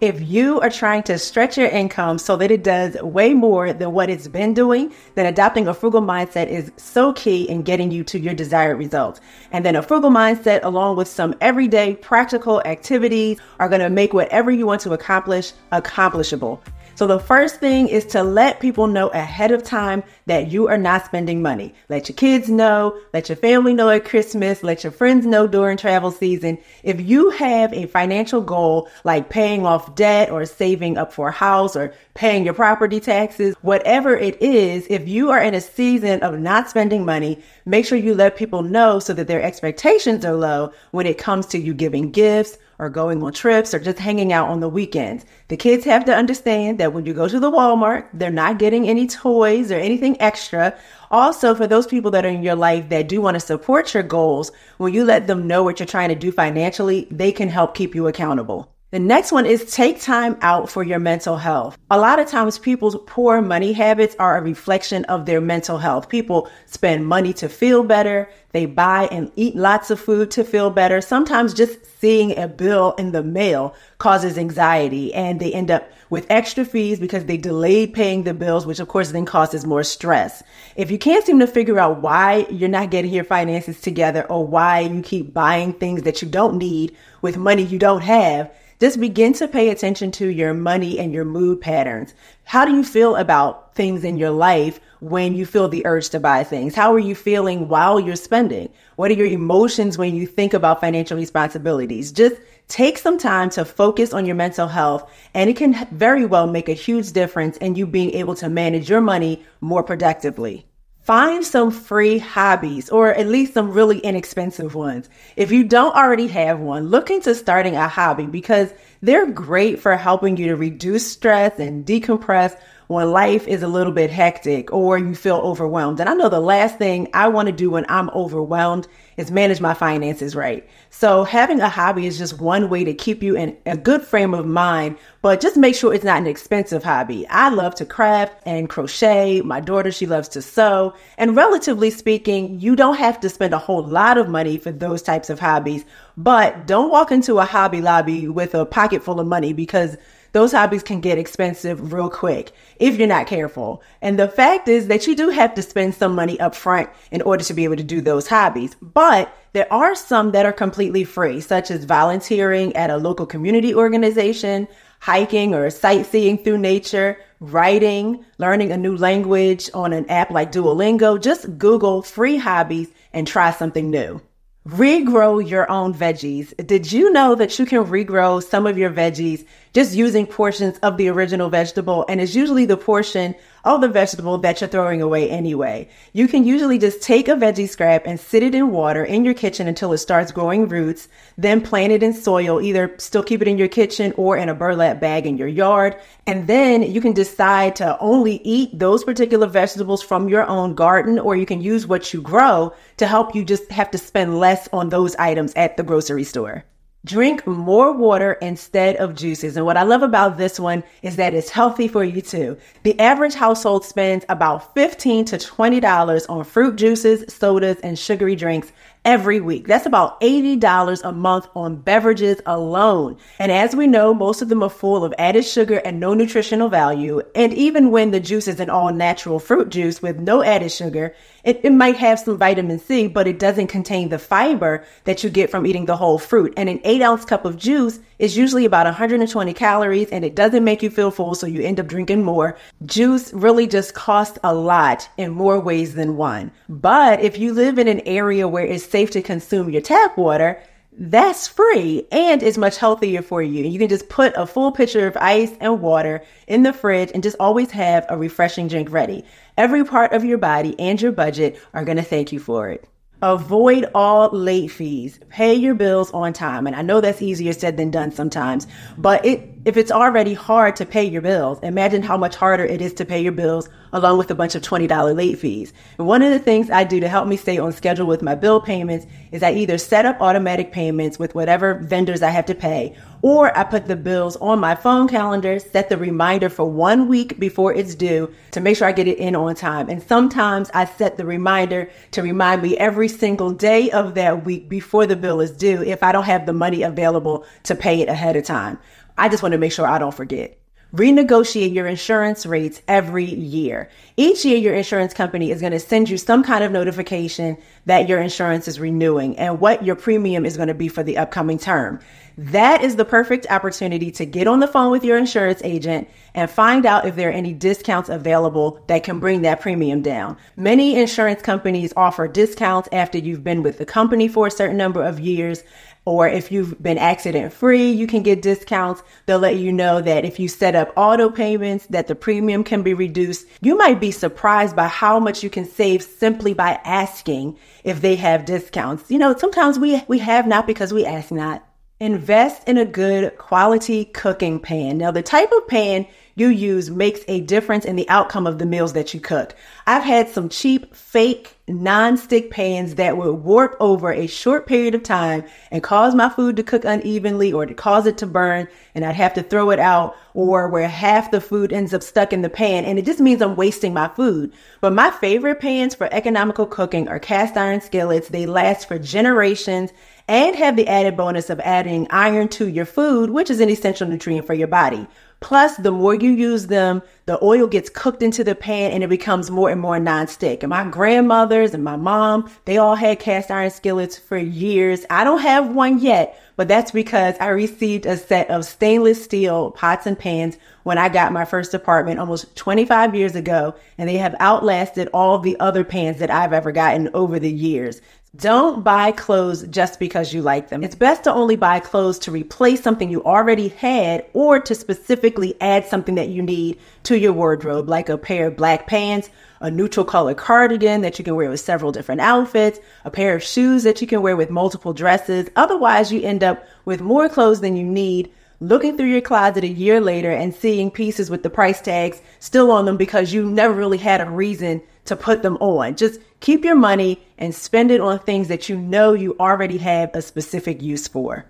If you are trying to stretch your income so that it does way more than what it's been doing, then adopting a frugal mindset is so key in getting you to your desired results. And then a frugal mindset, along with some everyday practical activities, are going to make whatever you want to accomplish accomplishable. So the first thing is to let people know ahead of time that you are not spending money. Let your kids know, let your family know at Christmas, let your friends know during travel season. If you have a financial goal like paying off debt or saving up for a house or paying your property taxes, whatever it is, if you are in a season of not spending money, make sure you let people know so that their expectations are low when it comes to you giving gifts or going on trips or just hanging out on the weekends. The kids have to understand that when you go to the Walmart, they're not getting any toys or anything extra. Also, for those people that are in your life that do want to support your goals, when you let them know what you're trying to do financially, they can help keep you accountable. The next one is take time out for your mental health. A lot of times people's poor money habits are a reflection of their mental health. People spend money to feel better. They buy and eat lots of food to feel better. Sometimes just seeing a bill in the mail causes anxiety, and they end up with extra fees because they delayed paying the bills, which of course then causes more stress. If you can't seem to figure out why you're not getting your finances together or why you keep buying things that you don't need with money you don't have, just begin to pay attention to your money and your mood patterns. How do you feel about things in your life when you feel the urge to buy things? How are you feeling while you're spending? What are your emotions when you think about financial responsibilities? Just take some time to focus on your mental health, and it can very well make a huge difference in you being able to manage your money more productively. Find some free hobbies, or at least some really inexpensive ones. If you don't already have one, look into starting a hobby because they're great for helping you to reduce stress and decompress when life is a little bit hectic or you feel overwhelmed. And I know the last thing I want to do when I'm overwhelmed is manage my finances right. So having a hobby is just one way to keep you in a good frame of mind, but just make sure it's not an expensive hobby. I love to craft and crochet. My daughter, she loves to sew. And relatively speaking, you don't have to spend a whole lot of money for those types of hobbies, but don't walk into a Hobby Lobby with a pocket full of money because those hobbies can get expensive real quick if you're not careful. And the fact is that you do have to spend some money up front in order to be able to do those hobbies. But there are some that are completely free, such as volunteering at a local community organization, hiking or sightseeing through nature, writing, learning a new language on an app like Duolingo. Just Google free hobbies and try something new. Regrow your own veggies. Did you know that you can regrow some of your veggies just using portions of the original vegetable? And it's usually the portion of the vegetable that you're throwing away anyway. You can usually just take a veggie scrap and sit it in water in your kitchen until it starts growing roots, then plant it in soil, either still keep it in your kitchen or in a burlap bag in your yard. And then you can decide to only eat those particular vegetables from your own garden, or you can use what you grow to help you just have to spend less on those items at the grocery store. Drink more water instead of juices. And what I love about this one is that it's healthy for you too. The average household spends about $15 to $20 on fruit juices, sodas, and sugary drinks every week. That's about $80 a month on beverages alone. And as we know, most of them are full of added sugar and no nutritional value. And even when the juice is an all-natural fruit juice with no added sugar, it might have some vitamin C, but it doesn't contain the fiber that you get from eating the whole fruit. And an 8-ounce cup of juice is usually about 120 calories, and it doesn't make you feel full, so you end up drinking more. Juice really just costs a lot in more ways than one. But if you live in an area where it's safe to consume your tap water, that's free and is much healthier for you. You can just put a full pitcher of ice and water in the fridge and just always have a refreshing drink ready. Every part of your body and your budget are going to thank you for it. Avoid all late fees. Pay your bills on time. And I know that's easier said than done sometimes, but if it's already hard to pay your bills, imagine how much harder it is to pay your bills along with a bunch of $20 late fees. And one of the things I do to help me stay on schedule with my bill payments is I either set up automatic payments with whatever vendors I have to pay, or I put the bills on my phone calendar, set the reminder for 1 week before it's due to make sure I get it in on time. And sometimes I set the reminder to remind me every single day of that week before the bill is due if I don't have the money available to pay it ahead of time. I just want to make sure I don't forget. Renegotiate your insurance rates every year. Each year, your insurance company is going to send you some kind of notification that your insurance is renewing and what your premium is going to be for the upcoming term. That is the perfect opportunity to get on the phone with your insurance agent and find out if there are any discounts available that can bring that premium down. Many insurance companies offer discounts after you've been with the company for a certain number of years. Or if you've been accident-free, you can get discounts. They'll let you know that if you set up auto payments, that the premium can be reduced. You might be surprised by how much you can save simply by asking if they have discounts. You know, sometimes we have not because we ask not. Invest in a good quality cooking pan. Now, the type of pan you use makes a difference in the outcome of the meals that you cook. I've had some cheap, fake, non-stick pans that would warp over a short period of time and cause my food to cook unevenly or to cause it to burn, and I'd have to throw it out, or where half the food ends up stuck in the pan, and it just means I'm wasting my food. But my favorite pans for economical cooking are cast iron skillets. They last for generations and have the added bonus of adding iron to your food, which is an essential nutrient for your body. Plus, the more you use them, the oil gets cooked into the pan and it becomes more and more nonstick. And my grandmothers and my mom, they all had cast iron skillets for years. I don't have one yet, but that's because I received a set of stainless steel pots and pans when I got my first apartment almost 25 years ago, and they have outlasted all the other pans that I've ever gotten over the years. Don't buy clothes just because you like them. It's best to only buy clothes to replace something you already had or to specifically add something that you need to your wardrobe, like a pair of black pants, a neutral color cardigan that you can wear with several different outfits, a pair of shoes that you can wear with multiple dresses. Otherwise, you end up with more clothes than you need, looking through your closet a year later and seeing pieces with the price tags still on them because you never really had a reason to put them on. Just keep your money and spend it on things that you know you already have a specific use for.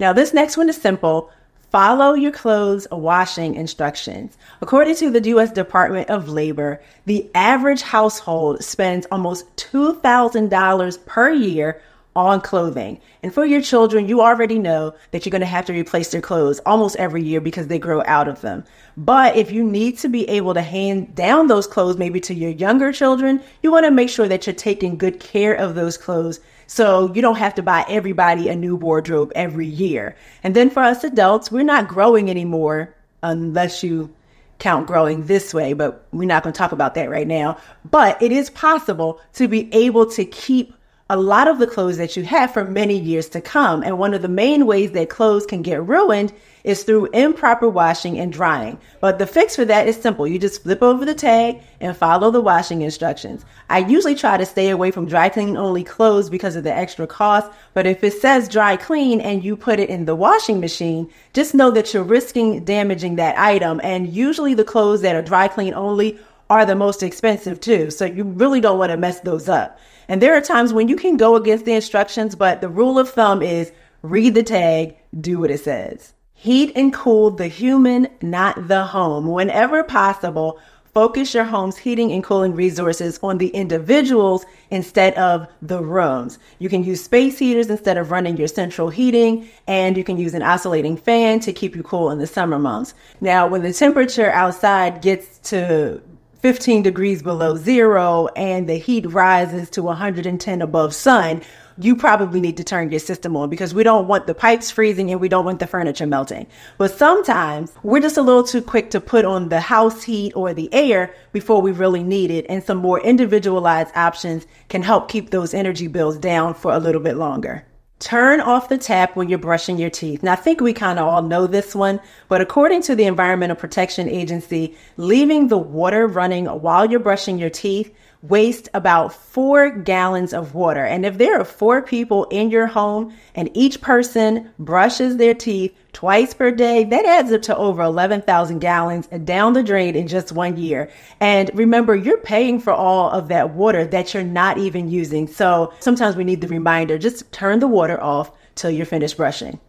Now, this next one is simple. Follow your clothes washing instructions. According to the U.S. Department of Labor, the average household spends almost $2,000 per year on clothing. And for your children, you already know that you're going to have to replace their clothes almost every year because they grow out of them. But if you need to be able to hand down those clothes maybe to your younger children, you want to make sure that you're taking good care of those clothes so you don't have to buy everybody a new wardrobe every year. And then for us adults, we're not growing anymore unless you count growing this way, but we're not going to talk about that right now. But it is possible to be able to keep a lot of the clothes that you have for many years to come. And one of the main ways that clothes can get ruined is through improper washing and drying. But the fix for that is simple. You just flip over the tag and follow the washing instructions. I usually try to stay away from dry clean only clothes because of the extra cost. But if it says dry clean and you put it in the washing machine, just know that you're risking damaging that item. And usually the clothes that are dry clean only are the most expensive too. So you really don't want to mess those up. And there are times when you can go against the instructions, but the rule of thumb is read the tag, do what it says. Heat and cool the human, not the home. Whenever possible, focus your home's heating and cooling resources on the individuals instead of the rooms. You can use space heaters instead of running your central heating, and you can use an oscillating fan to keep you cool in the summer months. Now, when the temperature outside gets to 15 degrees below zero and the heat rises to 110 above sun, you probably need to turn your system on because we don't want the pipes freezing and we don't want the furniture melting. But sometimes we're just a little too quick to put on the house heat or the air before we really need it. And some more individualized options can help keep those energy bills down for a little bit longer. Turn off the tap when you're brushing your teeth. Now, I think we kind of all know this one, but according to the Environmental Protection Agency, leaving the water running while you're brushing your teeth wastes about 4 gallons of water. And if there are 4 people in your home and each person brushes their teeth twice per day, that adds up to over 11,000 gallons down the drain in just 1 year. And remember, you're paying for all of that water that you're not even using. So sometimes we need the reminder, just turn the water off till you're finished brushing.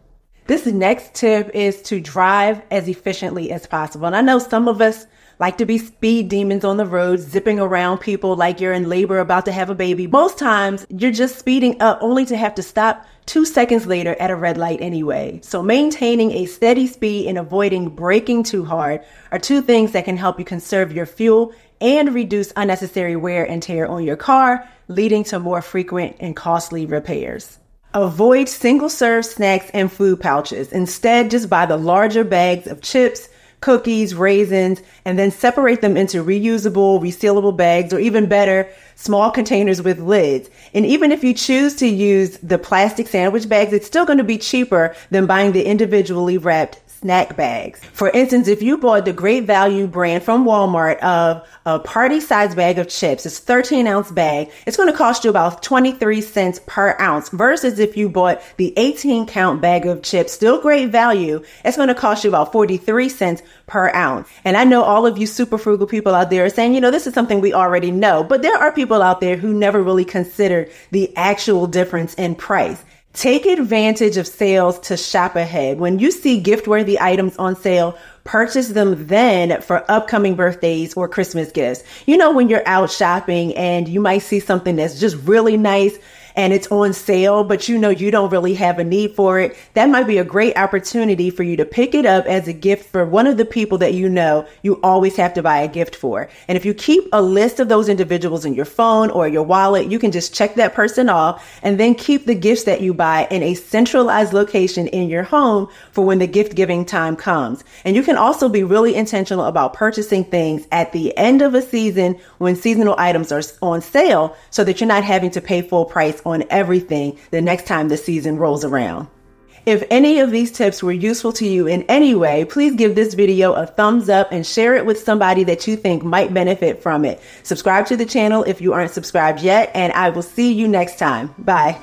This next tip is to drive as efficiently as possible. And I know some of us like to be speed demons on the road, zipping around people like you're in labor about to have a baby. Most times you're just speeding up only to have to stop 2 seconds later at a red light anyway. So maintaining a steady speed and avoiding braking too hard are two things that can help you conserve your fuel and reduce unnecessary wear and tear on your car, leading to more frequent and costly repairs. Avoid single-serve snacks and food pouches. Instead, just buy the larger bags of chips, cookies, raisins, and then separate them into reusable, resealable bags, or even better, small containers with lids. And even if you choose to use the plastic sandwich bags, it's still going to be cheaper than buying the individually wrapped snack bags. For instance, if you bought the Great Value brand from Walmart of a party size bag of chips, it's 13 ounce bag, it's going to cost you about 23 cents per ounce versus if you bought the 18 count bag of chips, still Great Value, it's going to cost you about 43 cents per ounce. And I know all of you super frugal people out there are saying, you know, this is something we already know, but there are people out there who never really considered the actual difference in price. Take advantage of sales to shop ahead. When you see gift-worthy items on sale, purchase them then for upcoming birthdays or Christmas gifts. You know, when you're out shopping and you might see something that's just really nice and it's on sale, but you know you don't really have a need for it, that might be a great opportunity for you to pick it up as a gift for one of the people that you know you always have to buy a gift for. And if you keep a list of those individuals in your phone or your wallet, you can just check that person off and then keep the gifts that you buy in a centralized location in your home for when the gift giving time comes. And you can also be really intentional about purchasing things at the end of a season when seasonal items are on sale so that you're not having to pay full price on everything the next time the season rolls around. If any of these tips were useful to you in any way, please give this video a thumbs up and share it with somebody that you think might benefit from it. Subscribe to the channel if you aren't subscribed yet, and I will see you next time. Bye.